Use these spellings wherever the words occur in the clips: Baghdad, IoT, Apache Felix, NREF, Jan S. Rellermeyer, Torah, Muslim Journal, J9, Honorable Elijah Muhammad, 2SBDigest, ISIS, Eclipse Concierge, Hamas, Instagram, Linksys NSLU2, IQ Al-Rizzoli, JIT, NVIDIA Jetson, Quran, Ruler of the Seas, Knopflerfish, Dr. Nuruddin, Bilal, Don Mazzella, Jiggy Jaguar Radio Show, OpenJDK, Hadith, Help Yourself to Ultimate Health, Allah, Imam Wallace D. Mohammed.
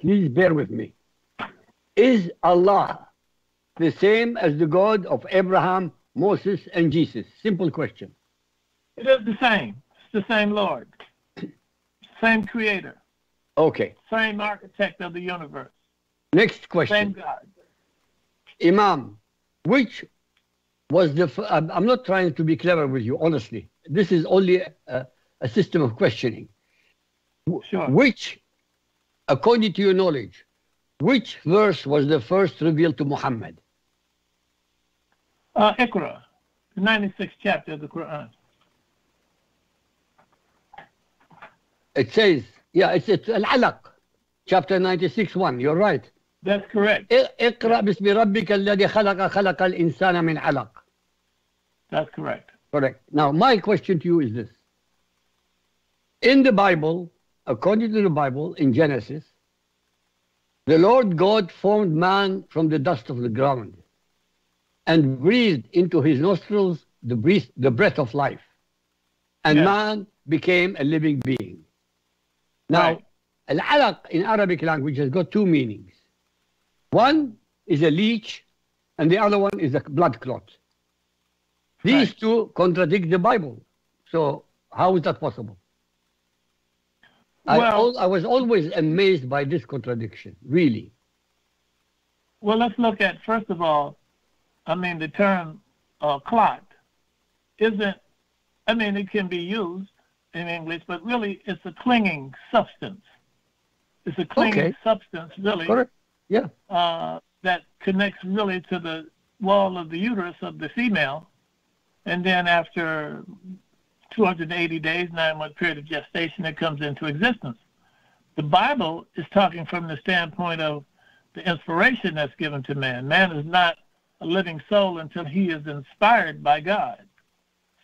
please bear with me. Is Allah the same as the God of Abraham, Moses, and Jesus? Simple question. It is the same. It's the same Lord. Same creator. Okay. Same architect of the universe. Next question. Same God. Imam, which was the... I'm not trying to be clever with you, honestly. This is only a system of questioning. Sure. Which, according to your knowledge, which verse was the first revealed to Muhammad? Iqra, the 96th chapter of the Quran. It says, yeah, it's Al-Alaq, chapter 96:1. You're right. That's correct. Iqra bismi rabbika alladhi khalaqa al-insana min alaq. That's correct. Correct. Now, my question to you is this. In the Bible, according to the Bible, in Genesis, the Lord God formed man from the dust of the ground and breathed into his nostrils the breath of life. And yes, man became a living being. Now, right. Al-Alaq in Arabic language has got two meanings. One is a leech, and the other one is a blood clot. These right. two contradict the Bible. So how is that possible? Well, I was always amazed by this contradiction, really. Well, let's look at, first of all, I mean, the term clot isn't, I mean, it can be used in English, but really it's a clinging substance. It's a clinging okay. substance, really. Correct. Yeah. That connects really to the wall of the uterus of the female. And then after 280 days, 9-month period of gestation, it comes into existence. The Bible is talking from the standpoint of the inspiration that's given to man. Man is not a living soul until he is inspired by God.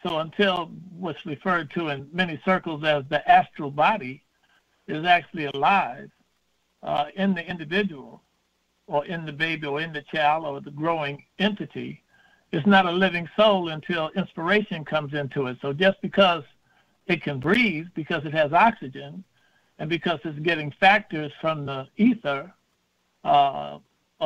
So until what's referred to in many circles as the astral body is actually alive in the individual or in the baby or in the child or the growing entity, it's not a living soul until inspiration comes into it. So just because it can breathe, because it has oxygen, and because it's getting factors from the ether of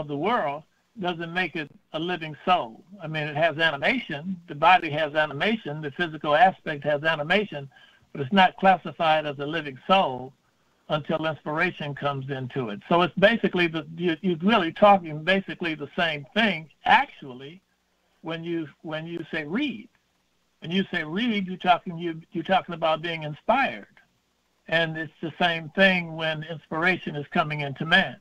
the world, doesn't make it a living soul. I mean, it has animation. The body has animation. The physical aspect has animation, but it's not classified as a living soul until inspiration comes into it. So it's basically, you're really talking basically the same thing, actually, when you say read. When you say read, you're talking about being inspired. And it's the same thing when inspiration is coming into man.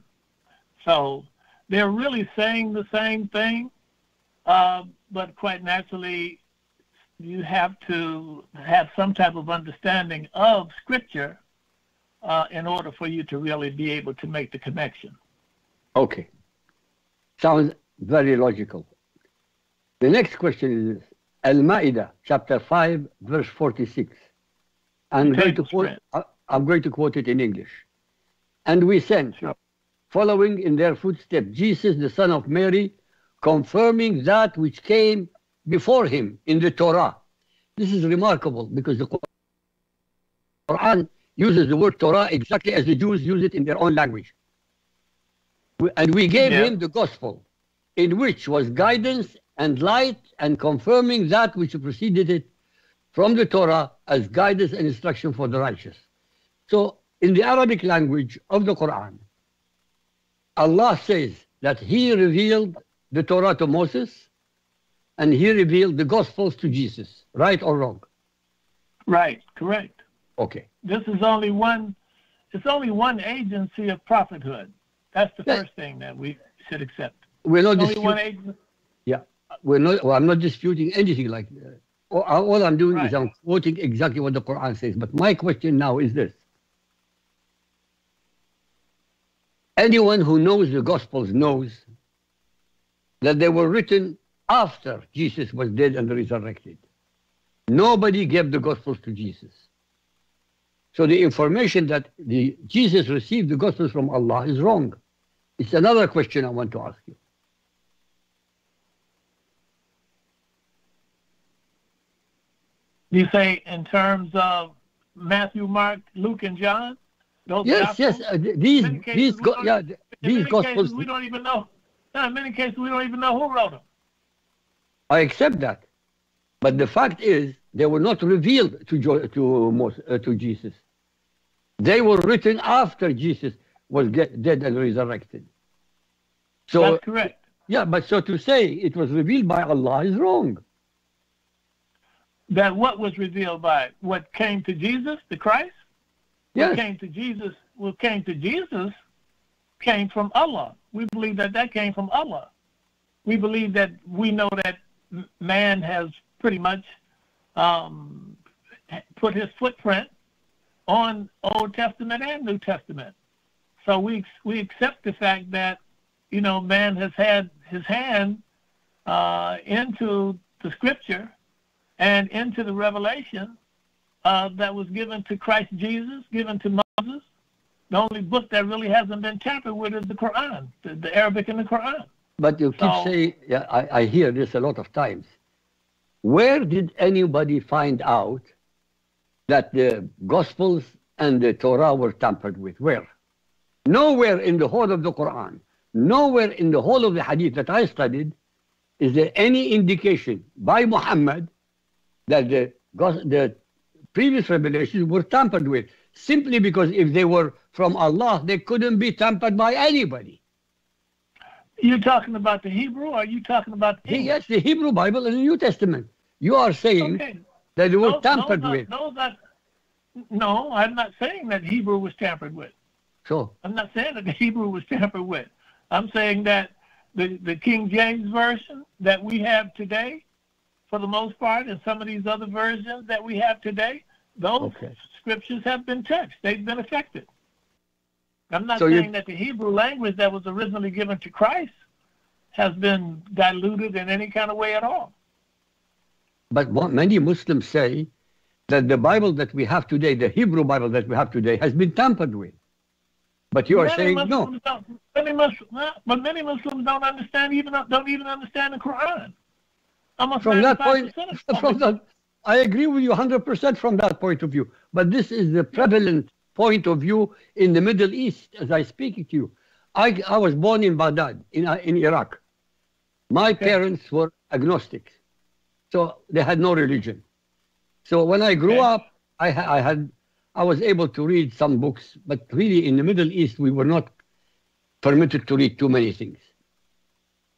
So they're really saying the same thing, but quite naturally, you have to have some type of understanding of Scripture in order for you to really be able to make the connection. Okay. Sounds very logical. The next question is this. Al-Ma'idah, chapter 5, verse 46. I'm going to quote it in English. And we sent... Sure. Following in their footsteps, Jesus, the son of Mary, confirming that which came before him in the Torah. This is remarkable because the Quran uses the word Torah exactly as the Jews use it in their own language. And we gave yeah. him the gospel, in which was guidance and light, and confirming that which preceded it from the Torah as guidance and instruction for the righteous. So in the Arabic language of the Quran, Allah says that he revealed the Torah to Moses and he revealed the Gospels to Jesus. Right or wrong? Right. Correct. Okay. This is only one, it's only one agency of prophethood. That's the first thing that we should accept. We're not disputing. Yeah. We're not, well, I'm not disputing anything like that. All I'm doing right. is I'm quoting exactly what the Quran says. But my question now is this. Anyone who knows the Gospels knows that they were written after Jesus was dead and resurrected. Nobody gave the Gospels to Jesus. So the information that Jesus received the Gospels from Allah is wrong. It's another question I want to ask you. You say in terms of Matthew, Mark, Luke, and John? Those gospels, these gospels. We don't even know. In many cases, we don't even know who wrote them. I accept that, but the fact is, they were not revealed to Jesus. They were written after Jesus was dead and resurrected. So, that's correct. Yeah, but so to say it was revealed by Allah is wrong. That what was revealed by what came to Jesus, the Christ? Yes. What came to Jesus came from Allah. We believe that that came from Allah. We believe that we know that man has pretty much put his footprint on Old Testament and New Testament. So we accept the fact that, you know, man has had his hand into the scripture and into the revelation that was given to Christ Jesus, given to Moses. The only book that really hasn't been tampered with is the Quran, the Arabic and the Quran. But you keep saying, yeah, I hear this a lot of times. Where did anybody find out that the Gospels and the Torah were tampered with? Where? Nowhere in the whole of the Quran, nowhere in the whole of the Hadith that I studied is there any indication by Muhammad that the previous revelations were tampered with, simply because if they were from Allah, they couldn't be tampered by anybody. You're talking about the Hebrew, or are you talking about the English? Yes, the Hebrew Bible and the New Testament. You are saying that they were tampered with. No, I'm not saying that Hebrew was tampered with. Sure. I'm not saying that the Hebrew was tampered with. I'm saying that the King James Version that we have today, for the most part, and some of these other versions that we have today, those scriptures have been touched. They've been affected. I'm not saying that the Hebrew language that was originally given to Christ has been diluted in any kind of way at all. But what many Muslims say that the Bible that we have today, the Hebrew Bible that we have today, has been tampered with. But you are saying no. But many Muslims don't understand, don't even understand the Quran. From that point, I agree with you 100% from that point of view. But this is the prevalent point of view in the Middle East as I speak to you. I was born in Baghdad, in Iraq. My parents were agnostics, so they had no religion. So when I grew up, I was able to read some books, but really in the Middle East we were not permitted to read too many things.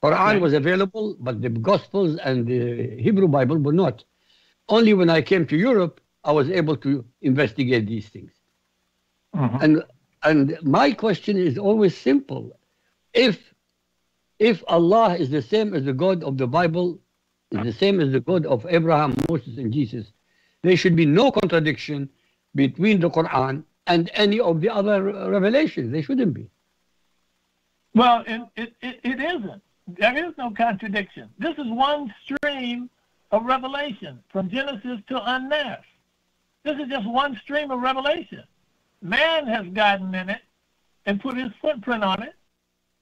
Quran was available, but the Gospels and the Hebrew Bible were not. Only when I came to Europe, I was able to investigate these things. Uh-huh. And my question is always simple. If Allah is the same as the God of the Bible, is the same as the God of Abraham, Moses, and Jesus, there should be no contradiction between the Quran and any of the other revelations. They shouldn't be. Well, it isn't. There is no contradiction. This is one stream of revelation from Genesis to NREF. This is just one stream of revelation. Man has gotten in it and put his footprint on it,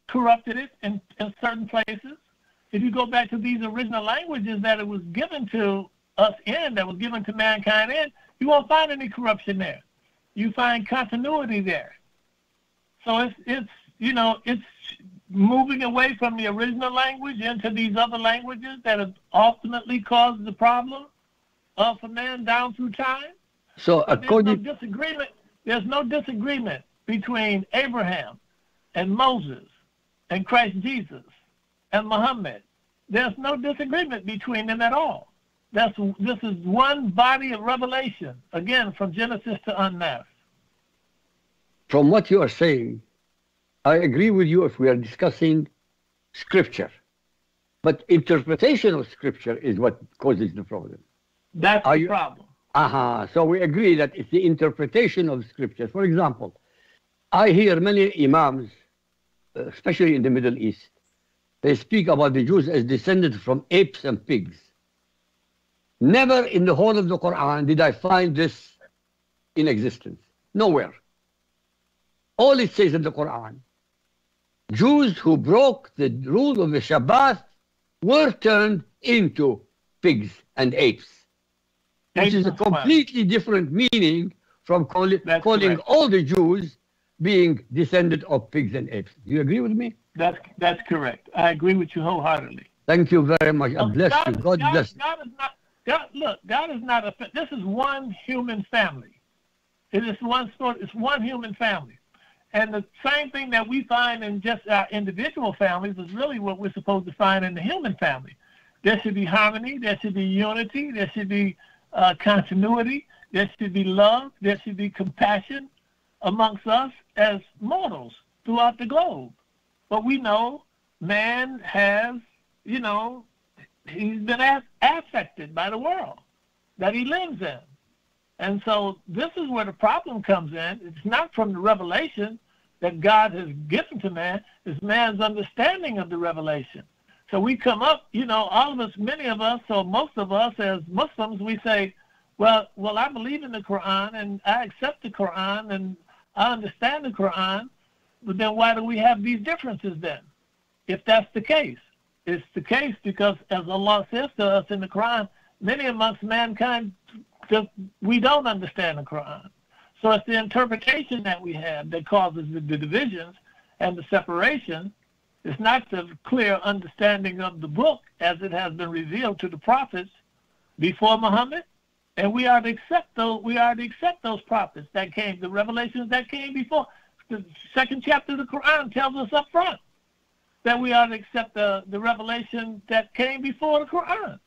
corrupted it in certain places. If you go back to these original languages that it was given to us in, that was given to mankind in, you won't find any corruption there. You find continuity there. So it's moving away from the original language into these other languages that have ultimately caused the problem for man down through time. So according to disagreement. There's no disagreement between Abraham and Moses and Christ Jesus and Muhammad. There's no disagreement between them at all. This is one body of revelation, again, from Genesis to NREF. From what you are saying, I agree with you if we are discussing Scripture. But interpretation of Scripture is what causes the problem. That's the problem. So we agree that it's the interpretation of Scripture. For example, I hear many imams, especially in the Middle East, they speak about the Jews as descended from apes and pigs. Never in the whole of the Quran did I find this in existence. Nowhere. All it says in the Quran, Jews who broke the rule of the Shabbat were turned into pigs and apes. Which is a completely different meaning from calling all the Jews being descended of pigs and apes. Do you agree with me? That's correct. I agree with you wholeheartedly. Thank you very much. I bless you. God bless you. God is not a... This is one human family. It is one sort. It's one human family. And the same thing that we find in just our individual families is really what we're supposed to find in the human family. There should be harmony. There should be unity. There should be continuity. There should be love. There should be compassion amongst us as mortals throughout the globe. But we know man has, you know, he's been affected by the world that he lives in. And so this is where the problem comes in. It's not from the revelation that God has given to man. It's man's understanding of the revelation. So we come up, you know, all of us, many of us, or most of us as Muslims, we say, well, I believe in the Quran, and I accept the Quran, and I understand the Quran, but then why do we have these differences then? If that's the case. It's the case because, as Allah says to us in the Quran, many amongst mankind, we don't understand the Quran. So it's the interpretation that we have that causes the divisions and the separation. It's not the clear understanding of the book as it has been revealed to the prophets before Muhammad. And we are to accept those. We are to accept those prophets that came, the revelations that came before. The second chapter of the Quran tells us up front that we ought to accept the revelation that came before the Quran.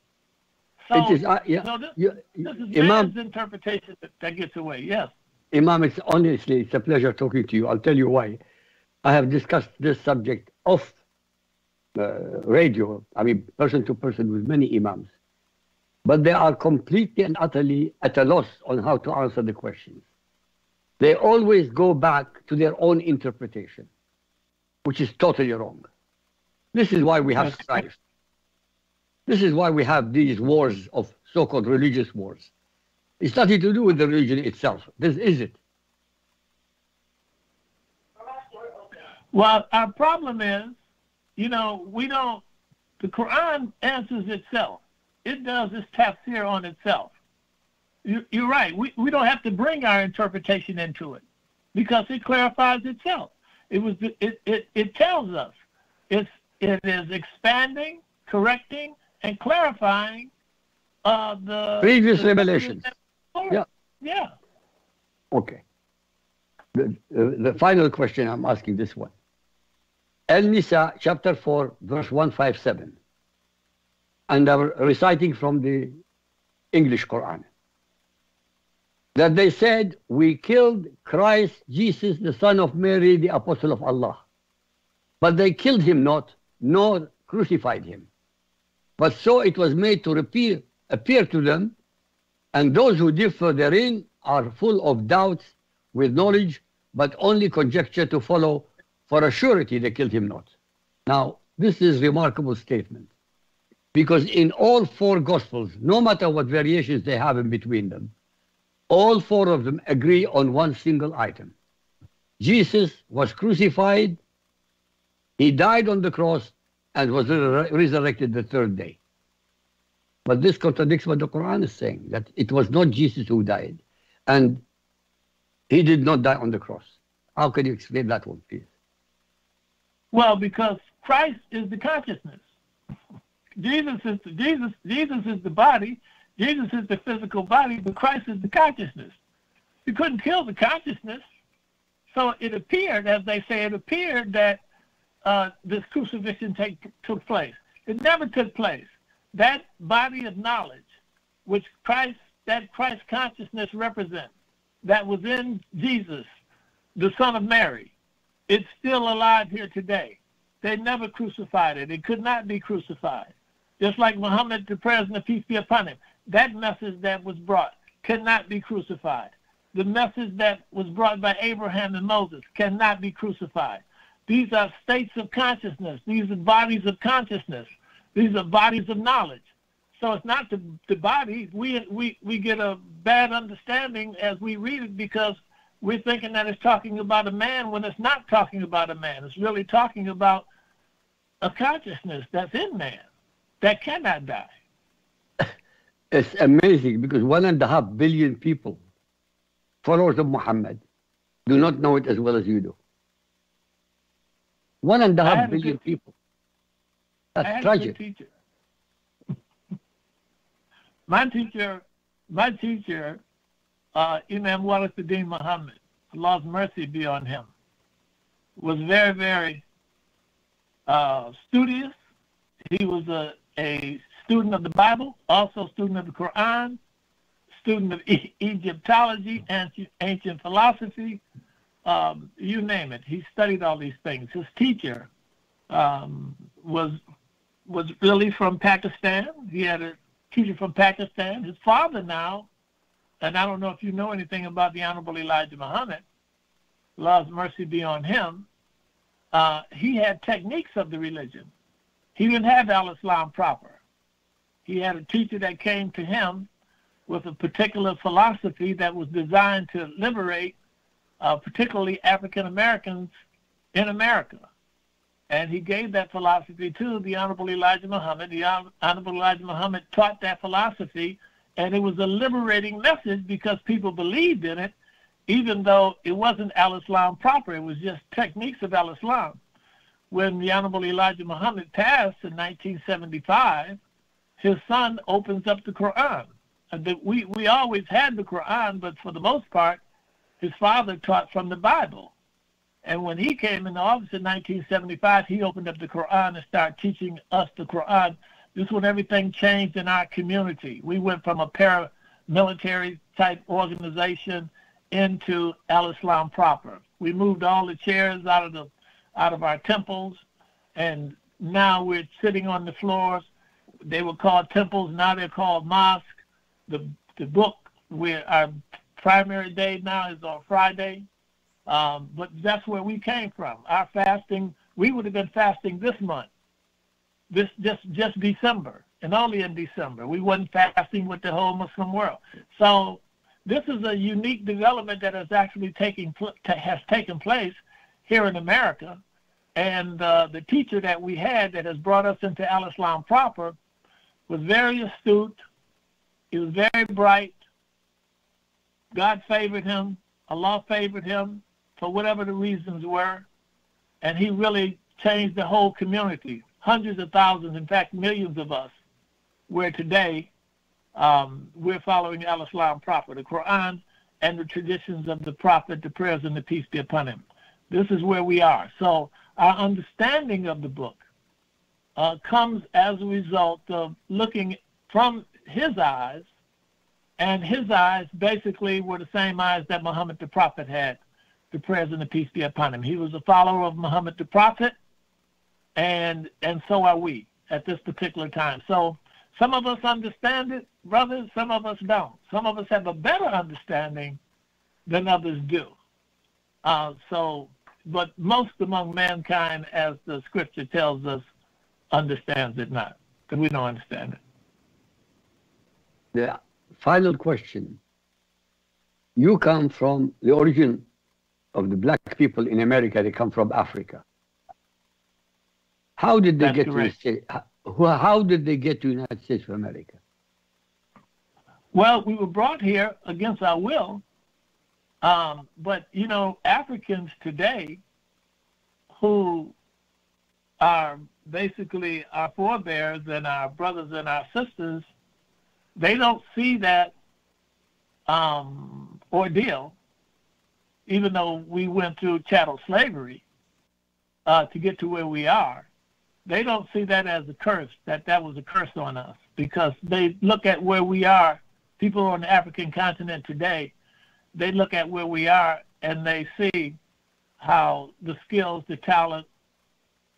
So, it is, yeah, so this is man's interpretation that gets away, yes. Imam, it's honestly, it's a pleasure talking to you. I'll tell you why. I have discussed this subject off radio, I mean person to person, with many Imams. But they are completely and utterly at a loss on how to answer the questions. They always go back to their own interpretation, which is totally wrong. This is why we have strife. This is why we have these wars of so-called religious wars. It's nothing to do with the religion itself. This is it. Well, our problem is, you know, we don't, the Quran answers itself. It does its tafsir on itself. You're right. We don't have to bring our interpretation into it because it clarifies itself. It tells us. It is expanding, correcting, and clarifying the previous revelations. Yeah. Yeah. Okay. The final question I'm asking this one. Al-Nisa, chapter 4, verse 157. And I'm reciting from the English Quran. That they said, we killed Christ Jesus, the son of Mary, the apostle of Allah. But they killed him not, nor crucified him. But so it was made to appear to them, and those who differ therein are full of doubts with knowledge, but only conjecture to follow, for a surety they killed him not. Now, this is a remarkable statement, because in all four Gospels, no matter what variations they have in between them, all four of them agree on one single item. Jesus was crucified, he died on the cross, and was resurrected the third day. But this contradicts what the Quran is saying, that it was not Jesus who died, and he did not die on the cross. How can you explain that one, please? Well, because Christ is the consciousness. Jesus is the body. Jesus is the physical body, but Christ is the consciousness. You couldn't kill the consciousness. So it appeared, as they say, it appeared that this crucifixion took place. It never took place. That body of knowledge, which Christ consciousness represents, that was in Jesus, the son of Mary, it's still alive here today. They never crucified it. It could not be crucified. Just like Muhammad, the prayers and the peace be upon him. That message that was brought cannot be crucified. The message that was brought by Abraham and Moses cannot be crucified. These are states of consciousness. These are bodies of consciousness. These are bodies of knowledge. So it's not the body. We get a bad understanding as we read it because we're thinking that it's talking about a man when it's not talking about a man. It's really talking about a consciousness that's in man that cannot die. It's amazing because 1.5 billion people, followers of Muhammad, do not know it as well as you do. 1.5 billion people. That's tragic. Teacher. My teacher, Imam Wallace D. Mohammed, Allah's mercy be on him, was very, very studious. He was a student of the Bible, also student of the Quran, student of Egyptology, ancient philosophy, you name it. He studied all these things. His teacher was really from Pakistan. He had a teacher from Pakistan. His father now, and I don't know if you know anything about the Honorable Elijah Muhammad, Allah's mercy be on him, he had techniques of the religion. He didn't have Al-Islam proper. He had a teacher that came to him with a particular philosophy that was designed to liberate particularly African Americans in America. And he gave that philosophy to the Honorable Elijah Muhammad. The Honorable Elijah Muhammad taught that philosophy, and it was a liberating message because people believed in it, even though it wasn't Al-Islam proper. It was just techniques of Al-Islam. When the Honorable Elijah Muhammad passed in 1975, his son opens up the Quran. We always had the Quran, but for the most part, his father taught from the Bible. And when he came into office in 1975, he opened up the Quran and started teaching us the Quran. This is when everything changed in our community. We went from a paramilitary-type organization into Al-Islam proper. We moved all the chairs out of our temples, and now we're sitting on the floors. They were called temples. Now they're called mosques. The book, our primary day now is on Friday, but that's where we came from. Our fasting, we would have been fasting this month, just December, and only in December. We wasn't fasting with the whole Muslim world. So this is a unique development that is actually has taken place here in America, and the teacher that we had that has brought us into Al-Islam proper was very astute. He was very bright. God favored him. Allah favored him for whatever the reasons were. And he really changed the whole community. Hundreds of thousands, in fact, millions of us, where today we're following Al-Islam proper, the Quran and the traditions of the Prophet, the prayers and the peace be upon him. This is where we are. So our understanding of the book comes as a result of looking from his eyes, and his eyes basically were the same eyes that Muhammad the Prophet had, the prayers and the peace be upon him. He was a follower of Muhammad the Prophet, and so are we at this particular time. So some of us understand it, brothers, some of us don't. Some of us have a better understanding than others do. But most among mankind, as the scripture tells us, understands it not, because we don't understand it. The final question. You come from the origin of the black people in America. They come from Africa. How did they get to the United States? How did they get to the United States of America? Well, we were brought here against our will. But you know, Africans today, who are basically our forebears and our brothers and our sisters, they don't see that ordeal, even though we went through chattel slavery to get to where we are. They don't see that as a curse, that was a curse on us, because they look at where we are. People on the African continent today, they look at where we are and they see how the skills, the talent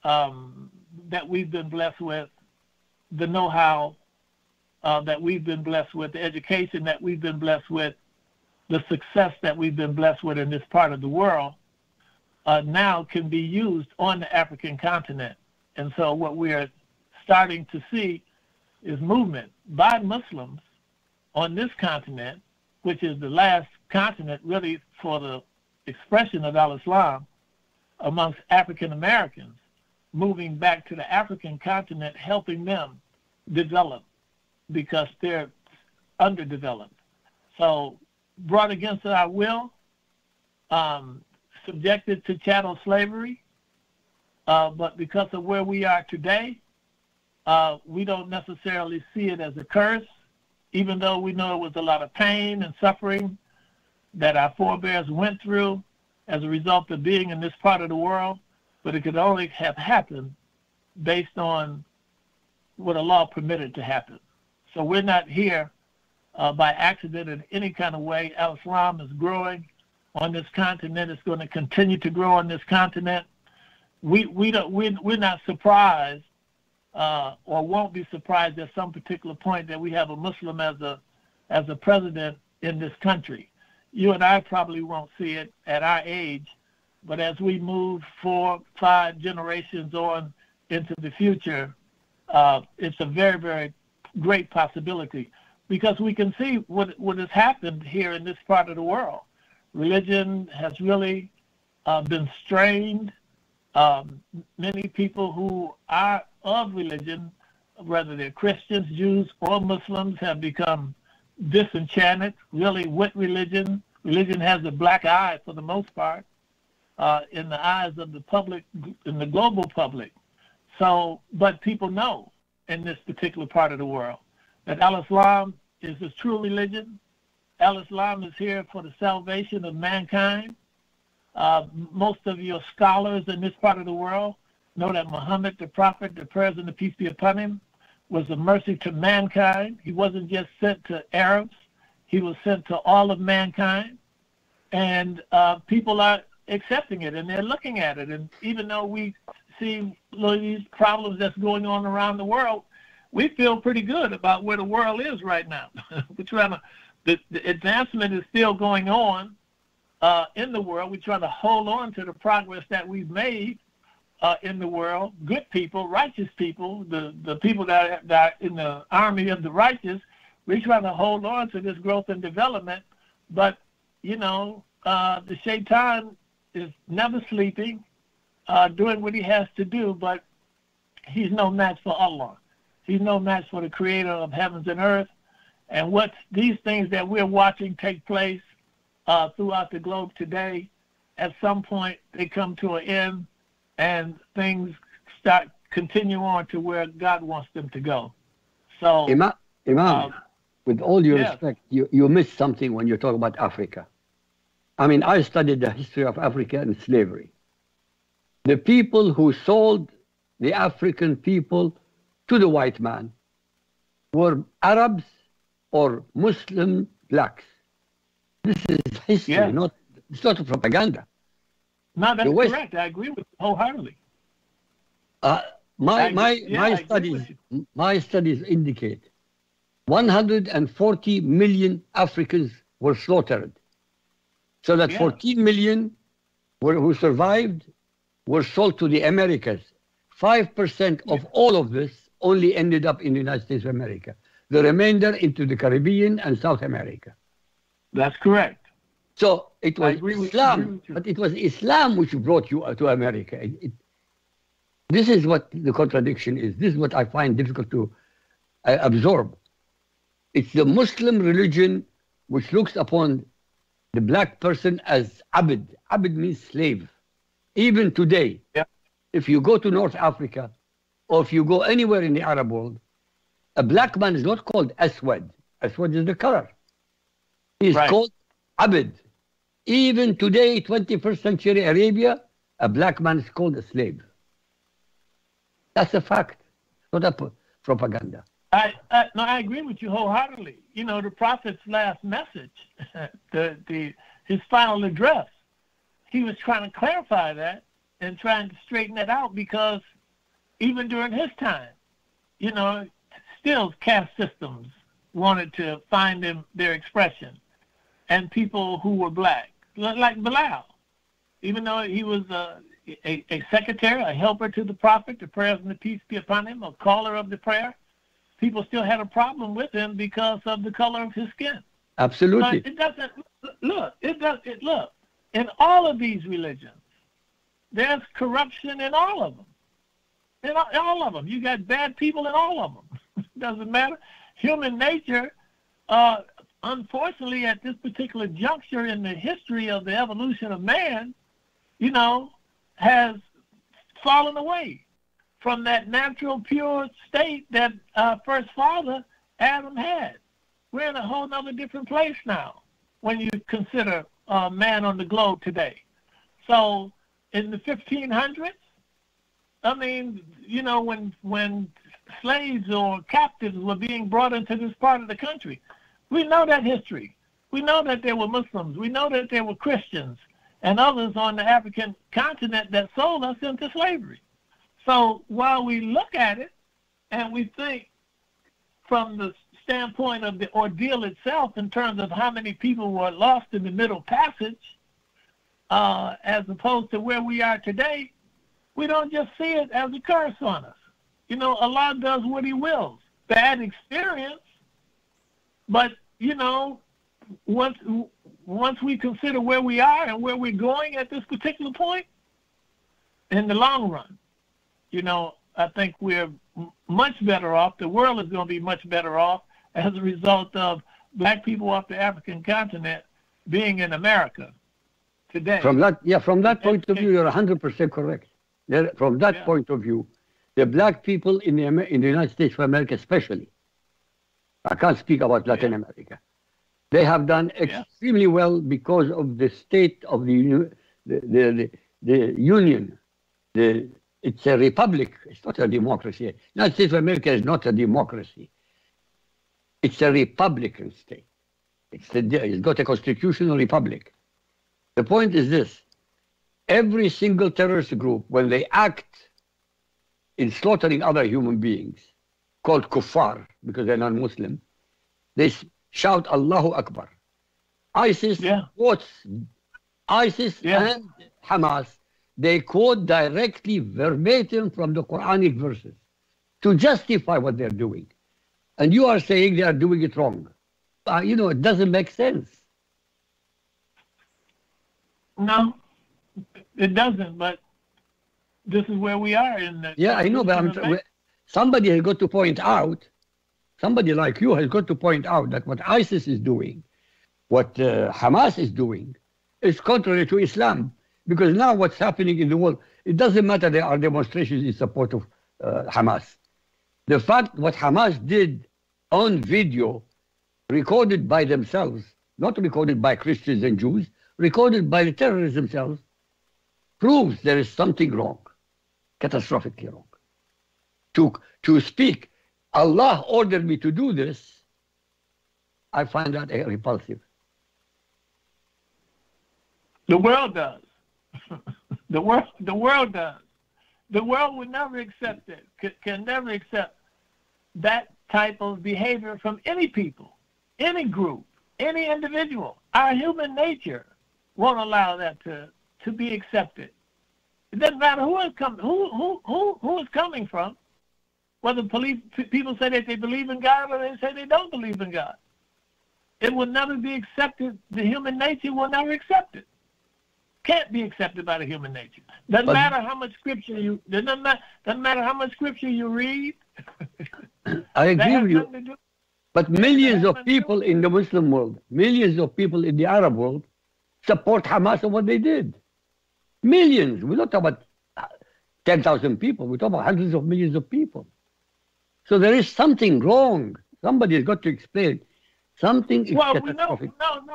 that we've been blessed with, the know-how that we've been blessed with, the education that we've been blessed with, the success that we've been blessed with in this part of the world now can be used on the African continent. And so what we are starting to see is movement by Muslims on this continent, which is the last continent really for the expression of Al-Islam amongst African Americans, moving back to the African continent, helping them develop, because they're underdeveloped. So brought against our will, subjected to chattel slavery, but because of where we are today, we don't necessarily see it as a curse, even though we know it was a lot of pain and suffering that our forebears went through as a result of being in this part of the world, but it could only have happened based on what a law permitted to happen. So we're not here by accident in any kind of way. Al-Islam is growing on this continent. It's going to continue to grow on this continent. We're not surprised or won't be surprised at some particular point that we have a Muslim as a president in this country. You and I probably won't see it at our age, but as we move 4, 5 generations on into the future, it's a very, very great possibility, because we can see what has happened here in this part of the world. Religion has really been strained. Many people who are of religion, whether they're Christians, Jews, or Muslims, have become disenchanted, really, with religion. Religion has a black eye for the most part in the eyes of the public, in the global public. So, but people know in this particular part of the world that Al-Islam is a true religion. Al-Islam is here for the salvation of mankind. Most of your scholars in this part of the world know that Muhammad, the prophet, the prayers and the peace be upon him, was a mercy to mankind. He wasn't just sent to Arabs. He was sent to all of mankind. And people are accepting it, and they're looking at it. And even though we see these problems that's going on around the world, we feel pretty good about where the world is right now. We're trying to, the advancement is still going on in the world. We're trying to hold on to the progress that we've made in the world. Good people, righteous people, the people that are in the army of the righteous, we're trying to hold on to this growth and development. But, you know, the Shaitan is never sleeping, doing what he has to do, but he's no match for Allah. He's no match for the creator of heavens and earth. And what these things that we're watching take place throughout the globe today, at some point they come to an end and things continue on to where God wants them to go. So, Imam, with all due respect, you missed something when you talk about Africa. I mean, I studied the history of Africa and slavery. The people who sold the African people to the white man were Arabs or Muslim blacks. This is history, it's not a propaganda. No, that's correct. I agree with you wholeheartedly. My studies indicate 140 million Africans were slaughtered. So that 14 million who survived were sold to the Americas. 5% of all of this only ended up in the United States of America. The remainder into the Caribbean and South America. That's correct. So it was Islam, but it was Islam which brought you to America. This is what the contradiction is. This is what I find difficult to absorb. It's the Muslim religion which looks upon the black person as abid. Abid means slave. Even today, if you go to North Africa, or if you go anywhere in the Arab world, a black man is not called Aswad. Aswad is the color. He is called abid. Even today, 21st century Arabia, a black man is called a slave. That's a fact, not a propaganda. I agree with you wholeheartedly. You know, the Prophet's last message, his final address, he was trying to clarify that and trying to straighten that out, because even during his time, you know, still caste systems wanted to find their expression. And people who were black, like Bilal, even though he was a secretary, a helper to the Prophet, the prayers and the peace be upon him, a caller of the prayer, people still had a problem with him because of the color of his skin. Absolutely. But look, in all of these religions, there's corruption in all of them. In all of them. You got bad people in all of them. It doesn't matter. Human nature unfortunately, at this particular juncture in the history of the evolution of man, you know, has fallen away from that natural, pure state that first father, Adam, had. We're in a whole other different place now when you consider man on the globe today. So in the 1500s, I mean, you know, when slaves or captives were being brought into this part of the country, we know that history. We know that there were Muslims. We know that there were Christians and others on the African continent that sold us into slavery. So while we look at it and we think from the standpoint of the ordeal itself in terms of how many people were lost in the Middle Passage, as opposed to where we are today, we don't just see it as a curse on us. You know, Allah does what he wills. Bad experience, but, you know, once we consider where we are and where we're going at this particular point, in the long run, you know, I think we're much better off. The world is going to be much better off as a result of black people off the African continent being in America today. From that point of view, you're 100% correct. From that point of view, the black people in the United States of America especially, I can't speak about Latin America, they have done extremely well because of the state of the union. It's a republic. It's not a democracy. The United States of America is not a democracy. It's a republican state. It's got a constitutional republic. The point is this. Every single terrorist group, when they act in slaughtering other human beings, called kuffar, because they're non-Muslim, they shout Allahu Akbar. ISIS quotes ISIS and Hamas. They quote directly verbatim from the Quranic verses to justify what they're doing. And you are saying they are doing it wrong. You know, it doesn't make sense. No, it doesn't, but this is where we are. Yeah, I know, but somebody has got to point out, somebody like you has got to point out that what ISIS is doing, what Hamas is doing, is contrary to Islam. Because now what's happening in the world, it doesn't matter there are demonstrations in support of Hamas. The fact what Hamas did on video, recorded by themselves, not recorded by Christians and Jews, recorded by the terrorists themselves, proves there is something wrong, catastrophically wrong. To speak, Allah ordered me to do this, I find that repulsive. The world does. The world does. The world would never accept it, can never accept that type of behavior from any people, any group, any individual. Our human nature won't allow that to be accepted. It doesn't matter who it's coming from, whether people say that they believe in God or they say they don't believe in God. It will never be accepted. The human nature will never accept it. Can't be accepted by the human nature. Doesn't matter how much scripture you read. I agree with you. But millions of people in the Muslim world, millions of people in the Arab world, support Hamas and what they did. Millions. We're not talking about 10,000 people. We're talking about hundreds of millions of people. So there is something wrong. Somebody has got to explain. Something is catastrophic.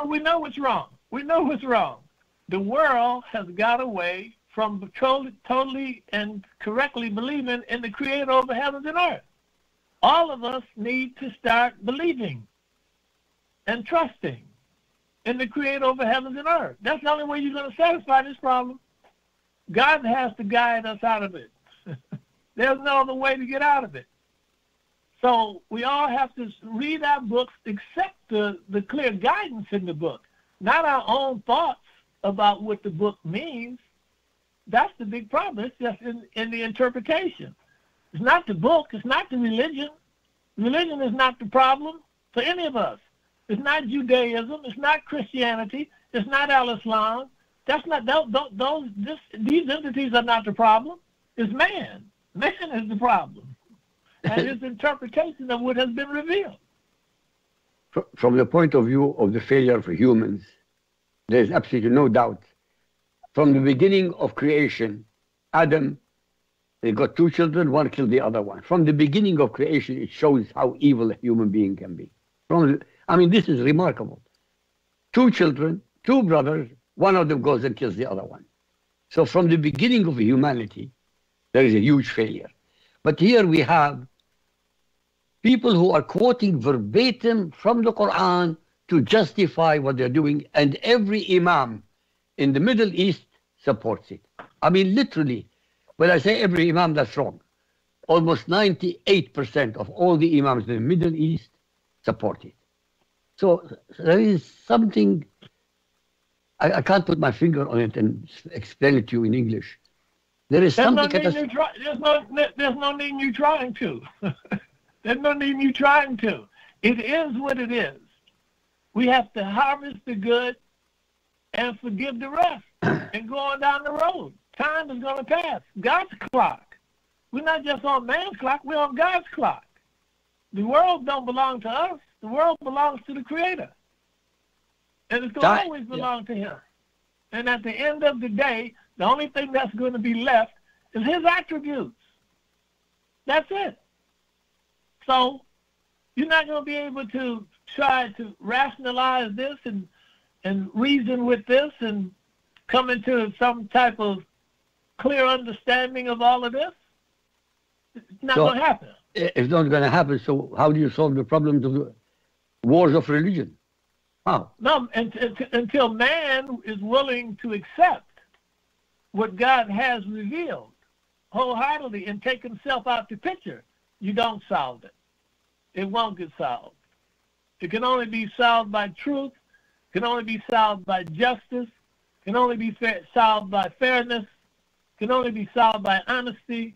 We know what's wrong. We know what's wrong. The world has got away from totally and correctly believing in the creator over heavens and earth. All of us need to start believing and trusting in the creator over heavens and earth. That's the only way you're going to satisfy this problem. God has to guide us out of it. There's no other way to get out of it. So we all have to read our books, accept the clear guidance in the book, not our own thoughts about what the book means. That's the big problem. It's just in the interpretation. It's not the book. It's not the religion. Religion is not the problem for any of us. It's not Judaism. It's not Christianity. It's not Al-Islam. That's not these entities are not the problem. It's man. Man is the problem, and his interpretation of what has been revealed. from the point of view of the failure of humans, there is absolutely no doubt. From the beginning of creation, Adam, they got two children, one killed the other one. From the beginning of creation, it shows how evil a human being can be. I mean, this is remarkable. Two children, two brothers, one of them goes and kills the other one. So from the beginning of humanity, there is a huge failure. But here we have people who are quoting verbatim from the Quran to justify what they're doing, and every imam in the Middle East supports it. I mean, literally, when I say every imam, that's wrong. Almost 98% of all the imams in the Middle East support it. So there is something, I can't put my finger on it and explain it to you in English. There is something. There's no need you trying to. There's no need you trying to. It is what it is. We have to harvest the good and forgive the rest and go on down the road. Time is going to pass. God's clock. We're not just on man's clock. We're on God's clock. The world don't belong to us. The world belongs to the Creator. And it's going to always belong to Him. And at the end of the day, the only thing that's going to be left is His attributes. That's it. So you're not going to be able to try to rationalize this and reason with this and come into some type of clear understanding of all of this. It's not going to happen. It's not going to happen, so how do you solve the problems of the wars of religion? How? No, until man is willing to accept what God has revealed wholeheartedly and take himself out the picture, you don't solve it. It won't get solved. It can only be solved by truth, can only be solved by justice, can only be solved by fairness, can only be solved by honesty.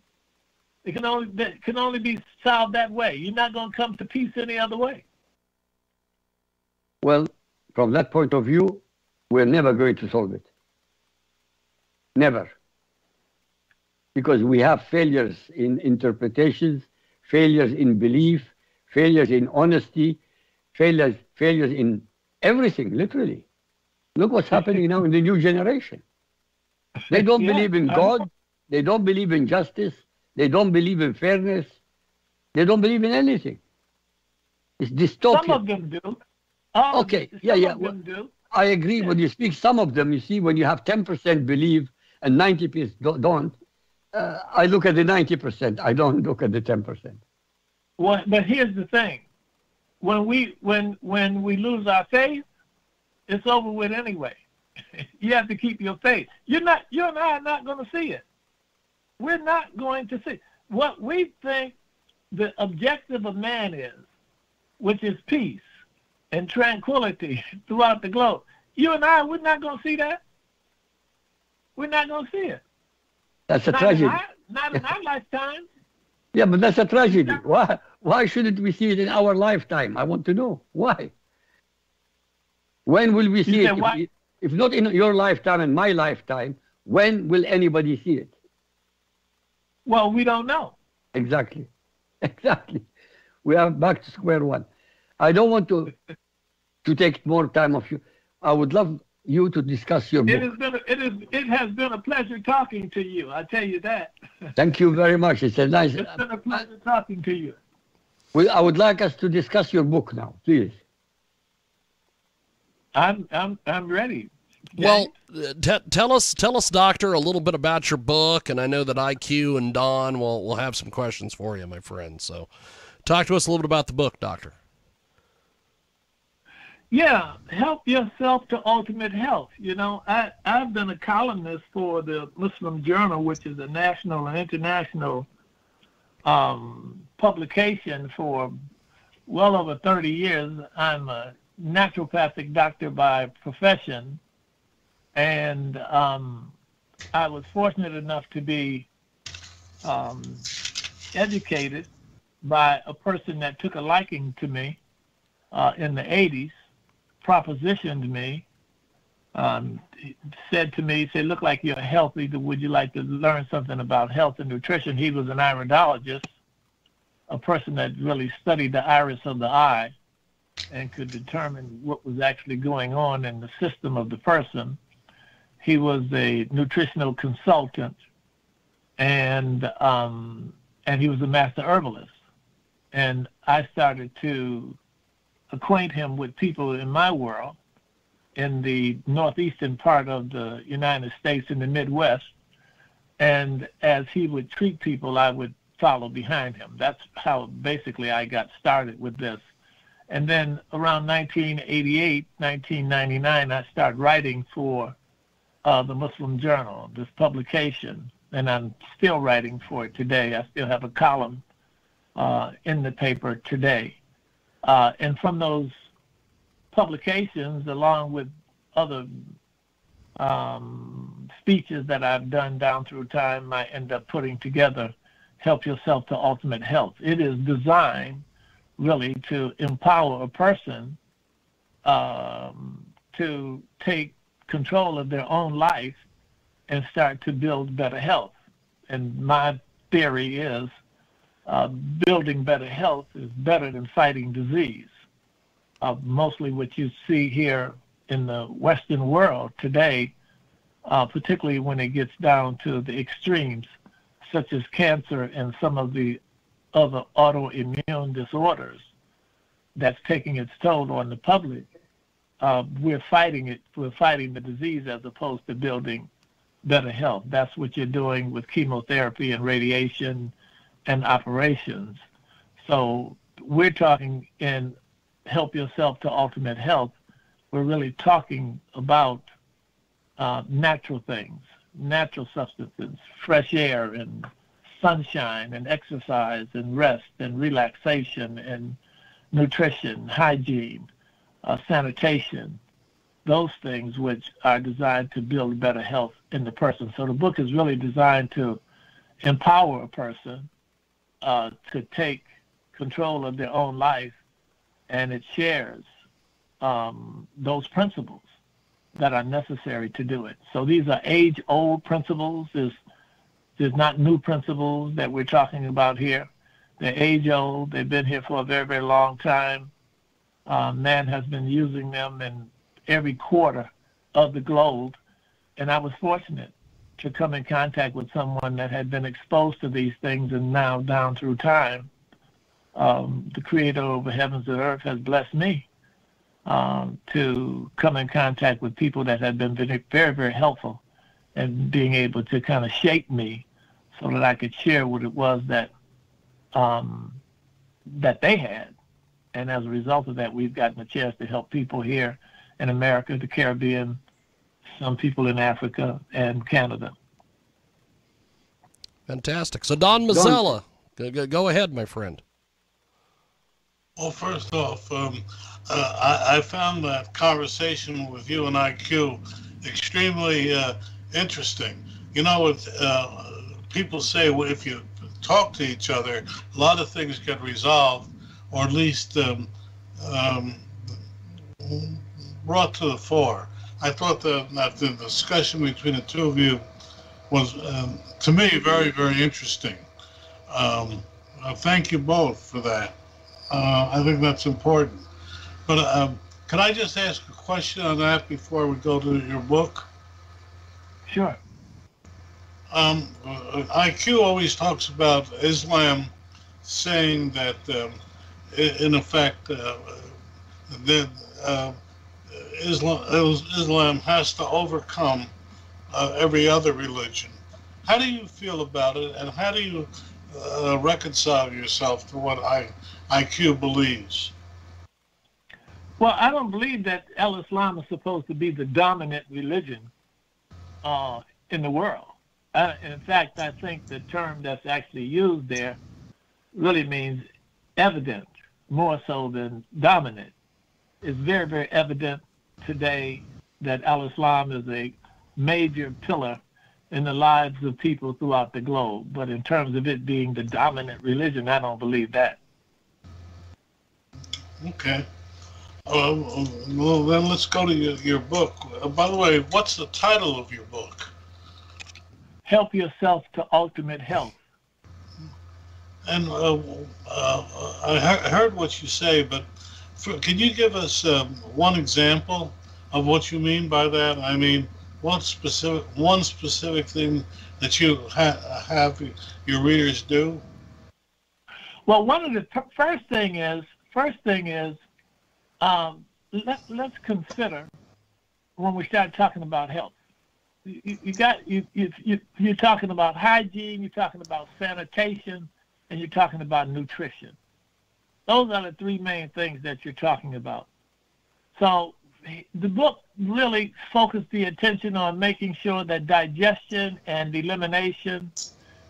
It can only be solved that way. You're not going to come to peace any other way. Well, from that point of view, we're never going to solve it. Never. Because we have failures in interpretations, failures in belief, failures in honesty, failures in everything, literally. Look what's happening now in the new generation. They don't believe in God. They don't believe in justice. They don't believe in fairness. They don't believe in anything. It's dystopian. Some of them do. Okay, some of them do. I agree when you speak. Some of them, you see, when you have 10% believe and 90% don't, I look at the 90%. I don't look at the 10%. Well, but here's the thing. When we lose our faith, it's over with anyway. You have to keep your faith. You and I are not going to see it. We're not going to see. What we think the objective of man is, which is peace and tranquility throughout the globe. You and I, we're not going to see that. We're not going to see it. That's a tragedy. Not in our lifetime. Yeah, but that's a tragedy. Why shouldn't we see it in our lifetime? I want to know. Why? When will we see it? If not in your lifetime and my lifetime, when will anybody see it? Well, we don't know. Exactly. Exactly. We are back to square one. I don't want to take more time of you. I would love you to discuss your book. It has been a pleasure talking to you, I tell you that. Thank you very much. It's been a pleasure talking to you. Well, I would like us to discuss your book now, please. I'm ready. Well, tell us, Doctor, a little bit about your book, and I know that IQ and Don will have some questions for you, my friend. So, talk to us a little bit about the book, Doctor. Yeah, Help Yourself to Ultimate Health. You know, I've been a columnist for the Muslim Journal, which is a national and international publication for well over 30 years. I'm a naturopathic doctor by profession, and I was fortunate enough to be educated by a person that took a liking to me in the 80s, propositioned me, said to me, "Say, look like you're healthy. Would you like to learn something about health and nutrition?" He was an iridologist, a person that really studied the iris of the eye. and could determine what was actually going on in the system of the person. He was a nutritional consultant, and he was a master herbalist. And I started to acquaint him with people in my world, in the northeastern part of the United States, in the Midwest. And as he would treat people, I would follow behind him. That's how basically I got started with this. And then around 1988, 1999, I started writing for the Muslim Journal, this publication, and I'm still writing for it today. I still have a column in the paper today. And from those publications, along with other speeches that I've done down through time, I end up putting together Help Yourself to Ultimate Health. It is designed really to empower a person to take control of their own life and start to build better health. And my theory is building better health is better than fighting disease. Mostly what you see here in the Western world today, particularly when it gets down to the extremes, such as cancer and some of the other autoimmune disorders that's taking its toll on the public, we're fighting it. We're fighting the disease as opposed to building better health. That's what you're doing with chemotherapy and radiation and operations. So we're talking in Help Yourself to Ultimate Health, we're really talking about natural things, natural substances, fresh air and sunshine and exercise and rest and relaxation and nutrition, hygiene, sanitation, those things which are designed to build better health in the person. So the book is really designed to empower a person to take control of their own life, and it shares those principles that are necessary to do it. So these are age-old principles. There's not new principles that we're talking about here. They're age-old. They've been here for a very, very long time. Man has been using them in every quarter of the globe. And I was fortunate to come in contact with someone that had been exposed to these things, and now down through time, the Creator over heavens and earth has blessed me to come in contact with people that have been very, very helpful and being able to kind of shape me so that I could share what it was that that they had. And as a result of that, we've gotten a chance to help people here in America, the Caribbean, some people in Africa, and Canada. Fantastic. So Don Mazzella, go ahead, my friend. Well, first off, I found that conversation with you and IQ extremely interesting. You know, people say, well, if you talk to each other, a lot of things get resolved, or at least brought to the fore. I thought that the discussion between the two of you was, to me, very, very interesting. Thank you both for that. I think that's important. But can I just ask a question on that before we go to your book? Sure. IQ always talks about Islam saying that, in effect, that Islam has to overcome every other religion. How do you feel about it, and how do you reconcile yourself to what IQ believes? Well, I don't believe that Al-Islam is supposed to be the dominant religion in the world. In fact, I think the term that's actually used there really means evident, more so than dominant. It's very, very evident today that Al-Islam is a major pillar in the lives of people throughout the globe. But in terms of it being the dominant religion, I don't believe that. Okay. Well, then let's go to your book. By the way, what's the title of your book? Help Yourself to Ultimate Health. And I heard what you say, but Can you give us one example of what you mean by that? I mean, one specific thing that you have your readers do? Well, one of the first thing is, let's consider when we start talking about health. You're talking about hygiene, you're talking about sanitation, and you're talking about nutrition. Those are the three main things that you're talking about. So the book really focused the attention on making sure that digestion and elimination,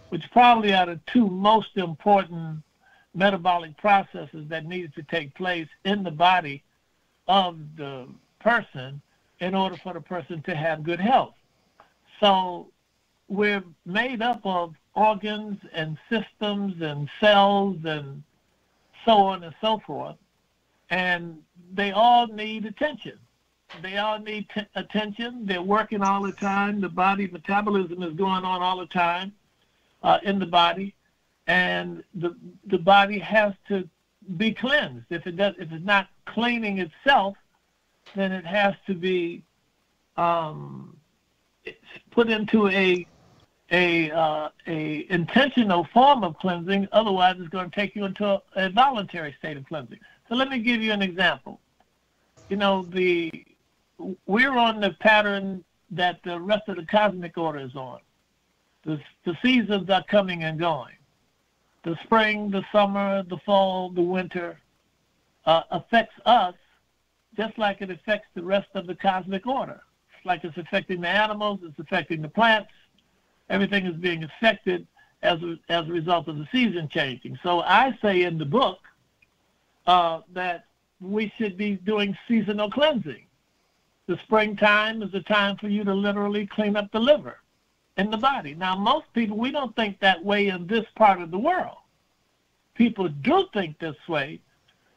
which probably are the two most important metabolic processes that needed to take place in the body of the person in order for the person to have good health. So we're made up of organs and systems and cells and so on and so forth, and they all need attention. They all need attention. They're working all the time. The body metabolism is going on all the time in the body, and the body has to be cleansed. If it's not cleaning itself, then it has to be put into a intentional form of cleansing. Otherwise, it's going to take you into a voluntary state of cleansing. So let me give you an example. You know, we're on the pattern that the rest of the cosmic order is on. The seasons are coming and going. The spring, the summer, the fall, the winter affects us just like it affects the rest of the cosmic order. It's like it's affecting the animals, it's affecting the plants. Everything is being affected as a result of the season changing. So I say in the book that we should be doing seasonal cleansing. The springtime is the time for you to literally clean up the liver in the body. Now, most people, we don't think that way in this part of the world. People do think this way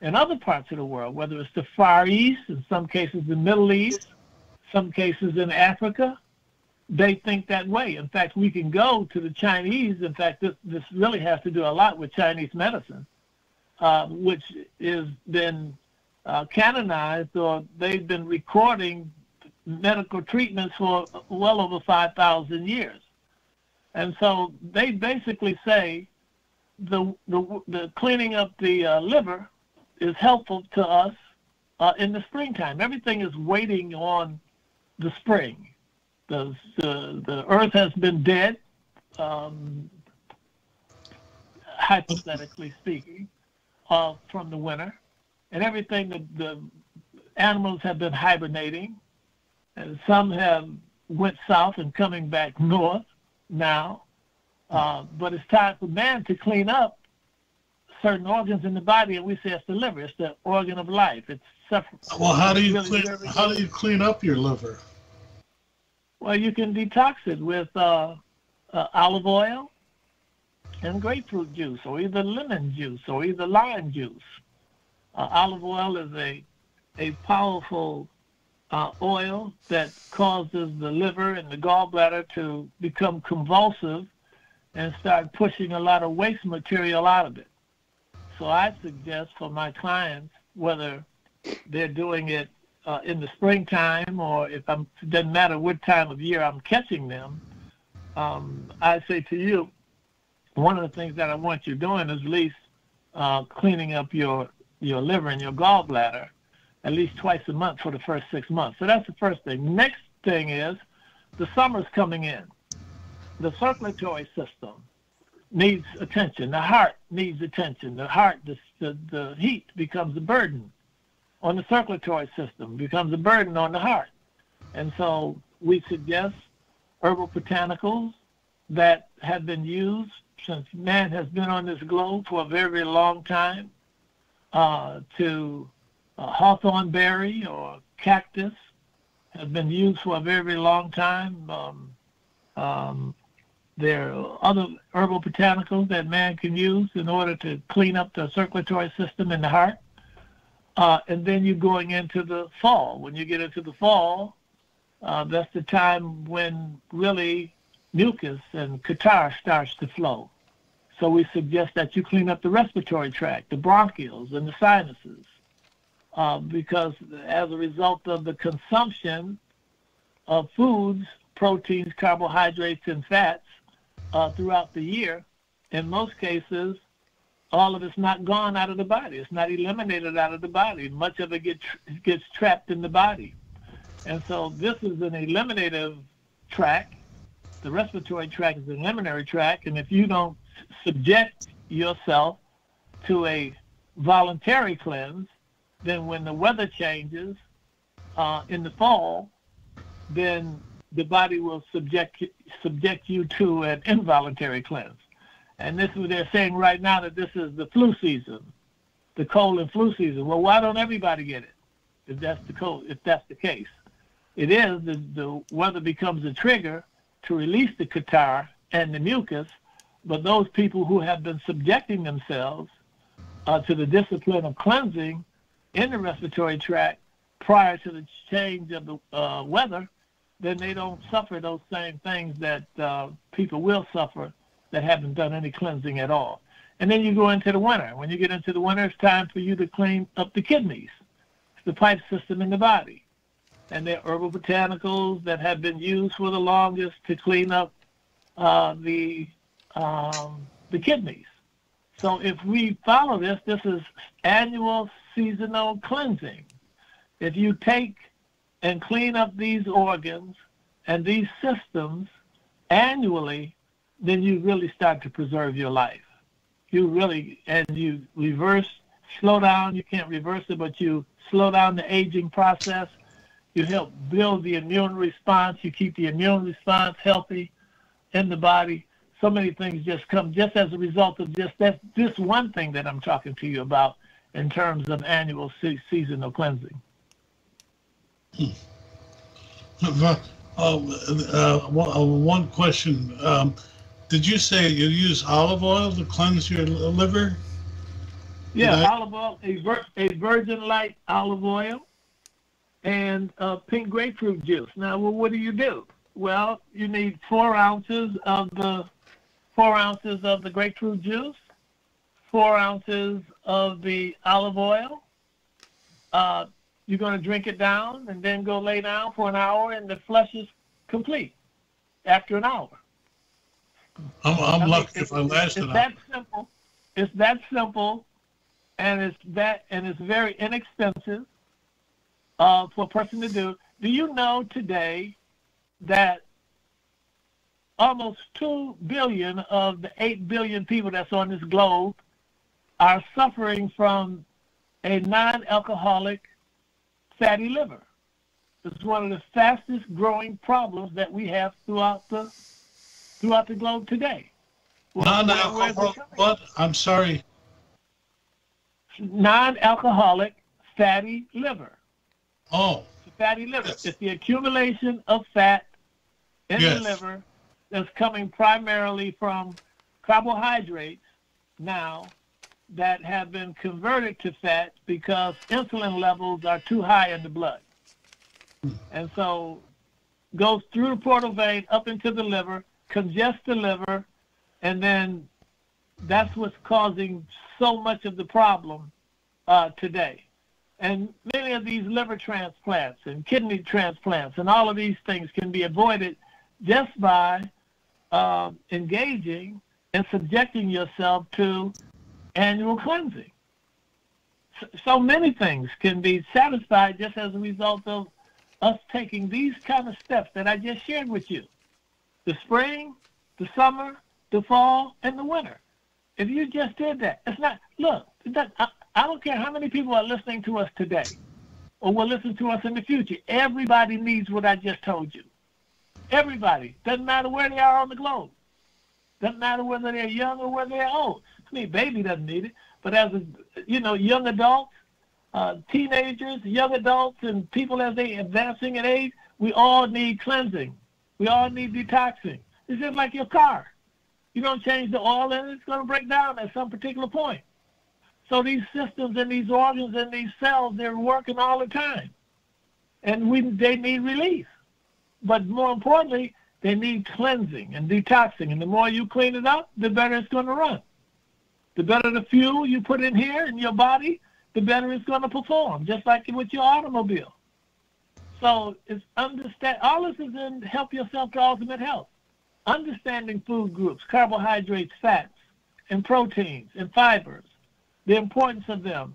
in other parts of the world, whether it's the Far East, in some cases the Middle East, some cases in Africa. They think that way. In fact, we can go to the Chinese. In fact, this really has to do a lot with Chinese medicine, which has been canonized, or they've been recording medical treatments for well over 5,000 years. And so they basically say the cleaning up the liver is helpful to us in the springtime. Everything is waiting on the spring. The earth has been dead, hypothetically speaking, from the winter, and everything, the animals have been hibernating, and some have went south and coming back north now, but it's time for man to clean up certain organs in the body, and we say it's the liver, it's the organ of life. It's suffering. Well, how do you clean up your liver? Well, you can detox it with olive oil and grapefruit juice, or either lemon juice, or either lime juice. Olive oil is a powerful oil that causes the liver and the gallbladder to become convulsive and start pushing a lot of waste material out of it. So I suggest for my clients, whether they're doing it in the springtime, or if it doesn't matter what time of year I'm catching them, I say to you, one of the things that I want you doing is at least cleaning up your liver and your gallbladder at least twice a month for the first 6 months. So that's the first thing. Next thing is the summer's coming in. The circulatory system needs attention. The heart needs attention. The heart, the heat becomes a burden on the circulatory system, becomes a burden on the heart. And so we suggest herbal botanicals that have been used since man has been on this globe for a very, very long time, to hawthorn berry or cactus has been used for a very, very long time. There are other herbal botanicals that man can use in order to clean up the circulatory system in the heart. And then you're going into the fall. When you get into the fall, that's the time when really mucus and catarrh starts to flow. So we suggest that you clean up the respiratory tract, the bronchioles and the sinuses. because as a result of the consumption of foods, proteins, carbohydrates, and fats throughout the year, in most cases, all of it's not gone out of the body. It's not eliminated out of the body. Much of it gets trapped in the body. And so this is an eliminative tract. The respiratory tract is an eliminatory tract. And if you don't subject yourself to a voluntary cleanse, then when the weather changes in the fall, then the body will subject you to an involuntary cleanse. And this is what they're saying right now, that this is the flu season, the cold and flu season. Well, why don't everybody get it if that's the case? It is the weather becomes a trigger to release the catarrh and the mucus, but those people who have been subjecting themselves to the discipline of cleansing in the respiratory tract prior to the change of the weather, then they don't suffer those same things that people will suffer that haven't done any cleansing at all. And then you go into the winter. When you get into the winter, it's time for you to clean up the kidneys, the pipe system in the body. And there are herbal botanicals that have been used for the longest to clean up the kidneys. So if we follow this, this is annual seasonal cleansing. If you take and clean up these organs and these systems annually, then you really start to preserve your life. You really, and you slow down. You can't reverse it, but you slow down the aging process. You help build the immune response. You keep the immune response healthy in the body. So many things just come just as a result of just this one thing that I'm talking to you about in terms of annual seasonal cleansing. One question. Did you say you use olive oil to cleanse your liver? Yeah, olive oil, a virgin light olive oil, and pink grapefruit juice. Now, well, what do you do? Well, you need 4 ounces of the 4 ounces of the grapefruit juice, 4 ounces of the olive oil. You're going to drink it down and then go lay down for an hour, and the flush is complete after an hour. I'm lucky if I lasted. It's that simple. It's that simple, and it's very inexpensive for a person to do. Do you know today that almost 2 billion of the 8 billion people that's on this globe are suffering from a non-alcoholic fatty liver? It's one of the fastest growing problems that we have throughout the globe today. Non-alcoholic fatty liver. Oh. It's a fatty liver. Yes. It's the accumulation of fat in the liver that's coming primarily from carbohydrates now that have been converted to fat because insulin levels are too high in the blood. And so goes through the portal vein up into the liver, congests the liver, and then that's what's causing so much of the problem today. And many of these liver transplants and kidney transplants and all of these things can be avoided just by engaging and subjecting yourself to annual cleansing. So many things can be satisfied just as a result of us taking these kind of steps that I just shared with you. The spring, the summer, the fall, and the winter. If you just did that, it's not, look, I don't care how many people are listening to us today or will listen to us in the future. Everybody needs what I just told you. Everybody. Doesn't matter where they are on the globe. Doesn't matter whether they're young or whether they're old. I mean, baby doesn't need it, but as a, young adults, teenagers, young adults, and people as they advancing in age, we all need cleansing. We all need detoxing. It's just like your car. You don't change the oil, and it's going to break down at some particular point. So these systems and these organs and these cells, they're working all the time, and they need relief. But more importantly, they need cleansing and detoxing, and the more you clean it up, the better it's going to run. The better the fuel you put in here in your body, the better it's going to perform, just like with your automobile. So it's understand. All this is in Help Yourself to Ultimate Health. Understanding food groups, carbohydrates, fats, and proteins, and fibers, the importance of them,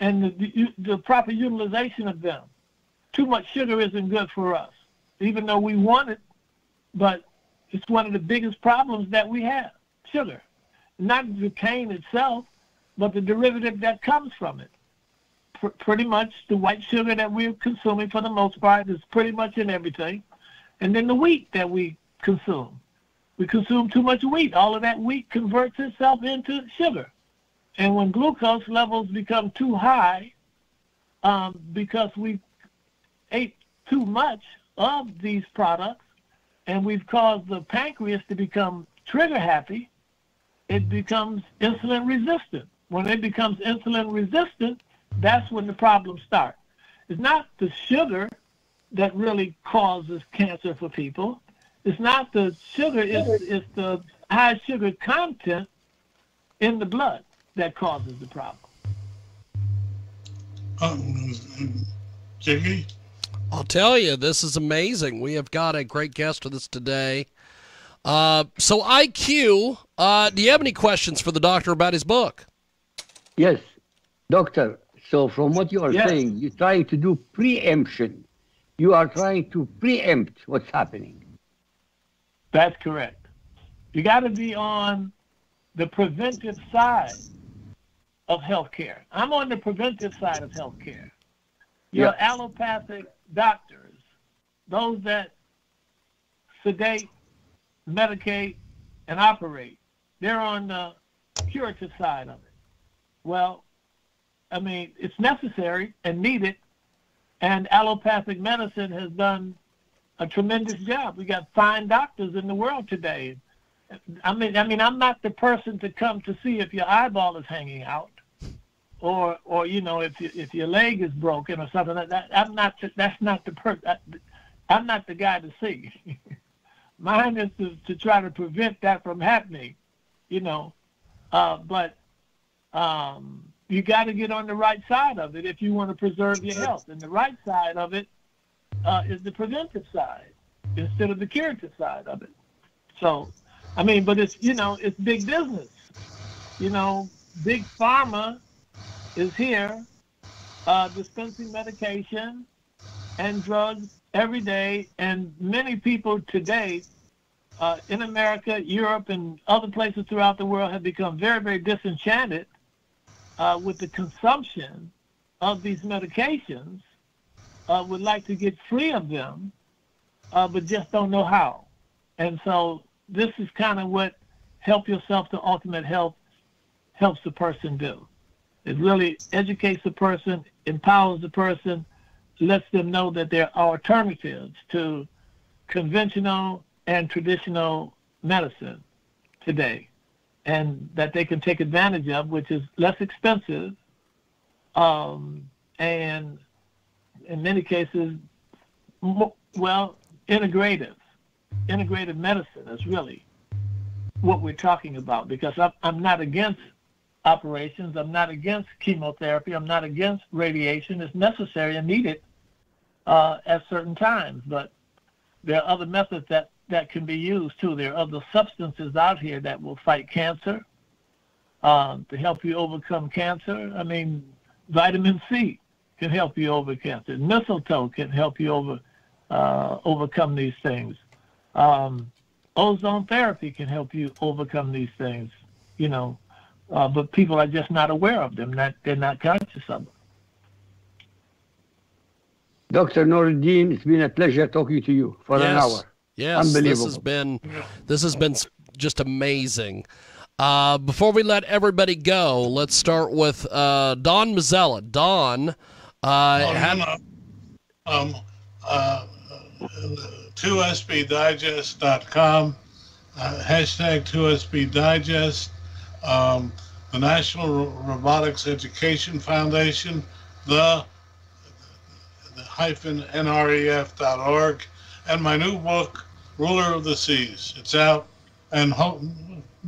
and the proper utilization of them. Too much sugar isn't good for us, even though we want it, but it's one of the biggest problems that we have, sugar. Not the cane itself, but the derivative that comes from it. Pretty much the white sugar that we're consuming for the most part is pretty much in everything. And then the wheat that we consume. We consume too much wheat. All of that wheat converts itself into sugar. And when glucose levels become too high because we ate too much of these products and we've caused the pancreas to become trigger happy, it becomes insulin resistant. When it becomes insulin resistant, that's when the problems start. It's not the sugar that really causes cancer for people. It's not the sugar, it's the high sugar content in the blood that causes the problem. Jiggy? I'll tell you, this is amazing. We have got a great guest with us today. So IQ, do you have any questions for the doctor about his book? Yes, doctor. So from what you are saying, you're trying to do preemption. You are trying to preempt what's happening. That's correct. You got to be on the preventive side of healthcare. I'm on the preventive side of healthcare. Your allopathic doctors, those that sedate, medicate, and operate, they're on the curative side of it. Well, I mean, it's necessary and needed, and allopathic medicine has done a tremendous job. We got fine doctors in the world today. I mean, I'm not the person to come to see if your eyeball is hanging out, or you know, if your leg is broken or something like that. I'm not the guy to see. Mine is to try to prevent that from happening, you know. But you got to get on the right side of it if you want to preserve your health. And the right side of it is the preventive side instead of the curative side of it. So, I mean, but it's, you know, it's big business. You know, big pharma is here dispensing medication and drugs every day. And many people today in America, Europe, and other places throughout the world have become very, very disenchanted with the consumption of these medications. Would like to get free of them, but just don't know how. And so this is kind of what Help Yourself to Ultimate Health helps the person do. It really educates the person, empowers the person, lets them know that there are alternatives to conventional and traditional medicine today, and that they can take advantage of, which is less expensive, and in many cases, well, integrative medicine is really what we're talking about, because I'm not against operations. I'm not against chemotherapy. I'm not against radiation. It's necessary and needed at certain times, but there are other methods that can be used too. There are other substances out here that will fight cancer, to help you overcome cancer. I mean, vitamin C can help you over cancer. Mistletoe can help you overcome these things. Ozone therapy can help you overcome these things, you know, but people are just not aware of them. They're not conscious of them. Dr. Nuruddin, it's been a pleasure talking to you for an hour. Yes, unbelievable. This has been just amazing. Before we let everybody go, let's start with Don Mazzella. Don, had 2SBDigest.com, #2SBDigest, the National Robotics Education Foundation, the-NREF.org, and my new book, Ruler of the Seas. It's out and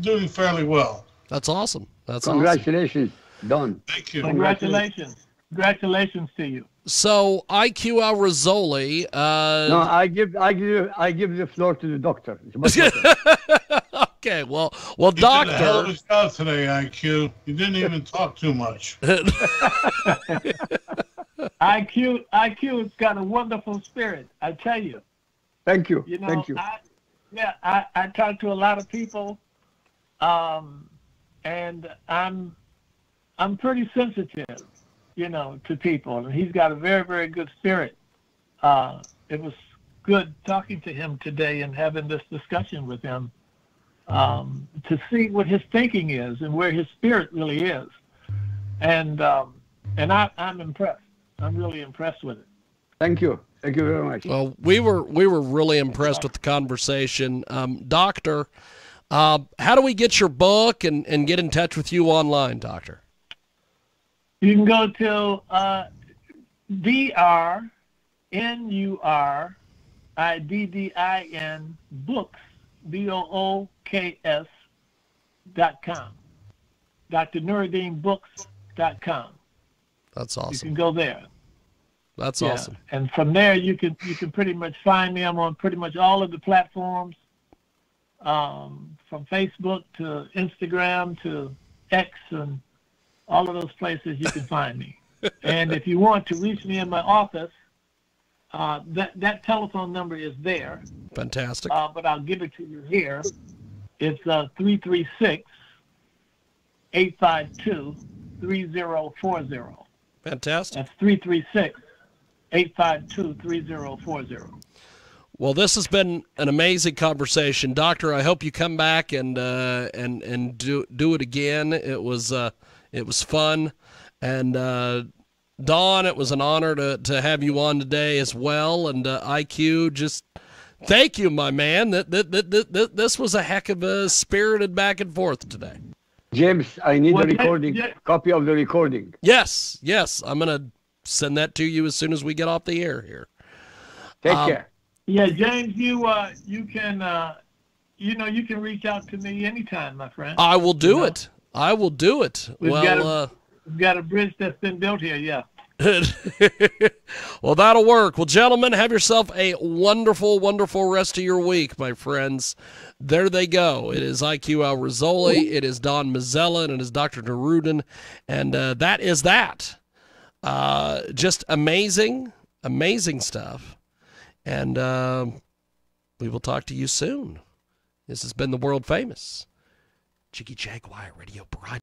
doing fairly well. That's awesome. Congratulations. Awesome. Don. Thank you. Congratulations. Congratulations to you. So IQ Al-Rizzoli. No, I give the floor to the doctor. Okay, well, you doctor. Did a hell of a job today, IQ. You didn't even talk too much. IQ has got a wonderful spirit. I tell you. Thank you. Thank you. I talk to a lot of people, and I'm pretty sensitive, to people. And he's got a very, very good spirit. It was good talking to him today and having this discussion with him to see what his thinking is and where his spirit really is. And I'm impressed. I'm really impressed with it. Thank you. Thank you very much. Well, we were really impressed with the conversation. Doctor, how do we get your book and get in touch with you online, Doctor? You can go to drnuruddinbooks.com. drnuruddinbooks.com. That's awesome. You can go there. That's awesome. And from there, you can pretty much find me. I'm on pretty much all of the platforms, from Facebook to Instagram to X and all of those places you can find me. And if you want to reach me in my office, that telephone number is there. Fantastic. But I'll give it to you here. It's 336-852-3040. Fantastic. That's 336-852-3040. Well, this has been an amazing conversation, Doctor. I hope you come back and do it again. It was fun, and Don, it was an honor to have you on today as well. And IQ, just thank you, my man. This was a heck of a spirited back and forth today. James, I need a copy of the recording. Yes. I'm going to send that to you as soon as we get off the air here. Take care. Yeah, James, you can, you can reach out to me anytime, my friend. I will do it. I will do it. We've got a bridge that's been built here, yeah. Well, that'll work. Well, gentlemen, have yourself a wonderful, wonderful rest of your week, my friends. There they go. It is IQ Al-Rizzoli, it is Don Mazzella, and it is Dr. Nuruddin, and that is that. Just amazing, amazing stuff. And we will talk to you soon. This has been the world famous Jiggy Jaguar Radio Broadcast.